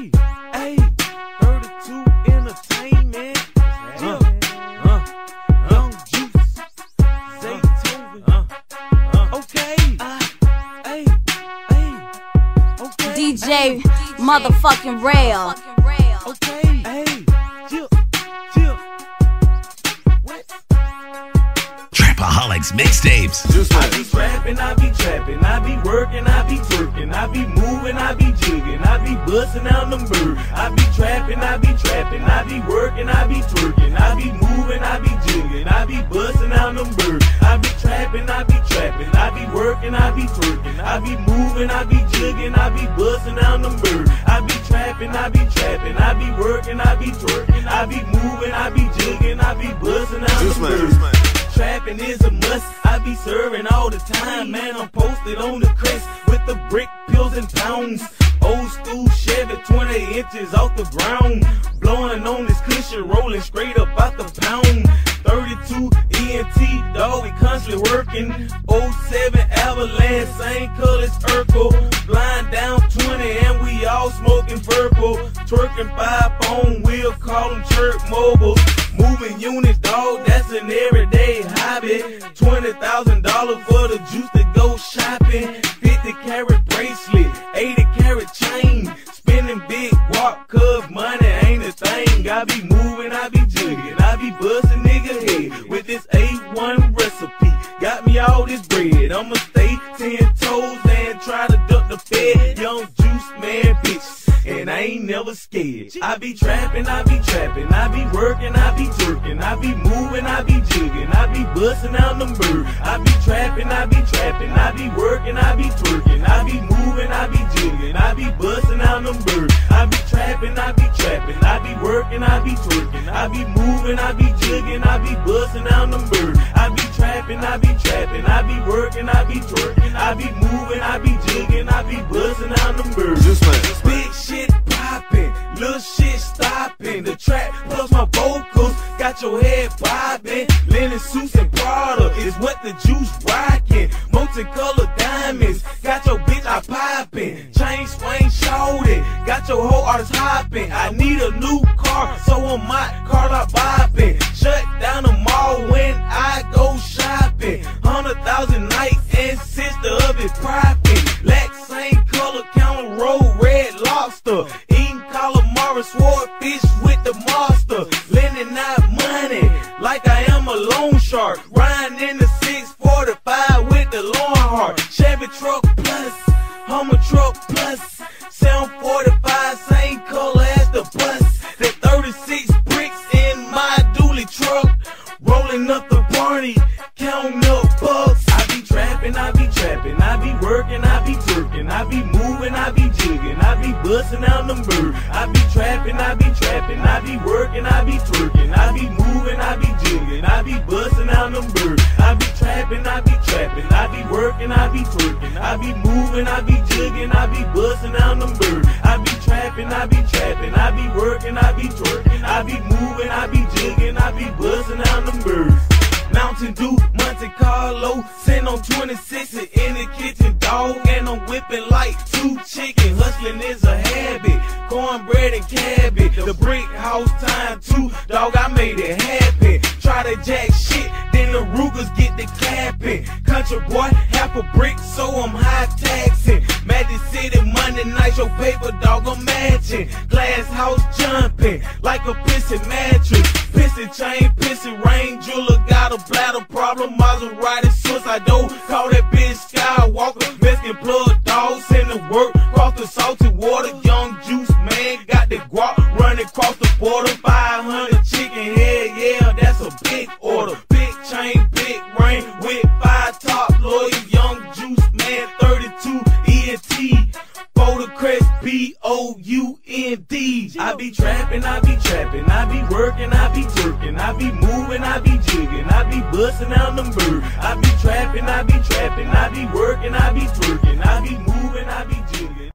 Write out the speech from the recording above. Hey, hey, 32 entertainment. Young juice. Zaytoven. Okay. Hey, hey. Okay. DJ motherfucking rail. Okay. Hey. Chill. What? Trapaholics mixtapes. I be trapping, I be trapping, I be working, I be twerking, I be moving, I be jigging, I be busting out them birds. I be trapping, I be trapping, I be working, I be twerking, I be moving, I be jigging, I be busting out them birds. I be trapping, I be trapping, I be working, I be twerking, I be moving, I be jigging, I be busting out them birds. I be trapping, I be trapping, I be working, I be twerking, I be moving, I be jigging, I be busting out them birds. Trapping is a must, I be serving all the time. Man, I'm posted on the crest with the brick, pills, and pounds. Old school Chevy, 20 inches off the ground. Blowing on this cushion, rolling straight up out the pound. 32 E&T, dog, we constantly working. 07 Avalanche, same color as Urkel. Blind down 20 and we all smoking purple. Twerking 5 on, we'll call them church mobile. Moving units, dog, that's an everyday hobby. $20,000 for the juice to go shopping. 50 carat bracelet, 80 carat chain. Spinning big walk, cuz money ain't a thing. I be moving, I be jigging, I be busting nigga head with this A1 recipe. Got me all this bread, I'ma stay 10 toes and try to duck the fed. Young juice man, bitch. And I ain't never scared. I be trapping, I be trapping, I be working, I be twerking, I be moving, I be jigging, I be busting out them birds. I be trapping, I be trapping, I be working, I be twerking, I be moving, I be jigging, I be busting out them birds. I be trapping, I be trapping, I be working, I be twerking, I be moving, I be jigging, I be busting out them birds. I be trapping, I be trapping, I be working, I be twerking, I be moving, I be jigging, I be busting out them birds. Big shit poppin', little shit stoppin'. The track plus my vocals got your head bobbin'. Linen suits and Prada is what the juice rockin'. Multicolored diamonds got your bitch I poppin'. Chain swing shoutin', got your whole artist hoppin'. I need a new car, so on my car I boppin'. Shut down the mall when I go shoppin'. 100,000 nights and since the oven poppin'. Lack same color counter roll red lobster. Eating calamari swordfish with the monster. Lending out money like I am a loan shark. Riding in the 645 with the long heart. Chevy truck plus, Hummer truck plus. 745 same color as the bus. That 36 bricks in my dually truck. Rolling up the Barney, counting up bucks. I be trapping, I be working, I be twerking, I be moving, I be jigging, I be busting out them birds. I be trapping, I be trapping, I be working, I be twerking, I be moving, I be jigging, I be busting out them birds. I be trapping, I be trapping, I be working, I be twerking, I be moving, I be jigging, I be busting out them birds. I be trapping, I be trapping, I be working, I be twerking, I be moving, I be jigging, I be busting out them birds. Mountain Dew, Monte Carlo, sitting on 26 and in the kitchen, dog. And I'm whipping like 2 chicken. Hustling is a habit, cornbread and cabbage. The brick house time 2, dog. I made it happen. Try to jack shit, then the Rugers get the capping. Country boy, half a brick, so I'm high taxing. Magic City, Monday night, your paper, dog. Imagine glass house jumping like a pissing mattress. Pissing chain, pissing rain, jeweler got a bladder problem. Maserati suicide door, call that bitch Skywalker. Mexican plug dog, send the work, cross the salty water. Young juice man got the guap, running across the border. 500 chicken head, yeah, that's a big order. Big chain, big rain, with 5 top lawyer. Young juice man, 32 E&T. B-O-U-N-D. I be trapping, I be trapping, I be working, I be twerking, I be moving, I be jigging, I be busting out them birds. I be trapping, I be trapping, I be working, I be twerking, I be moving, I be jigging.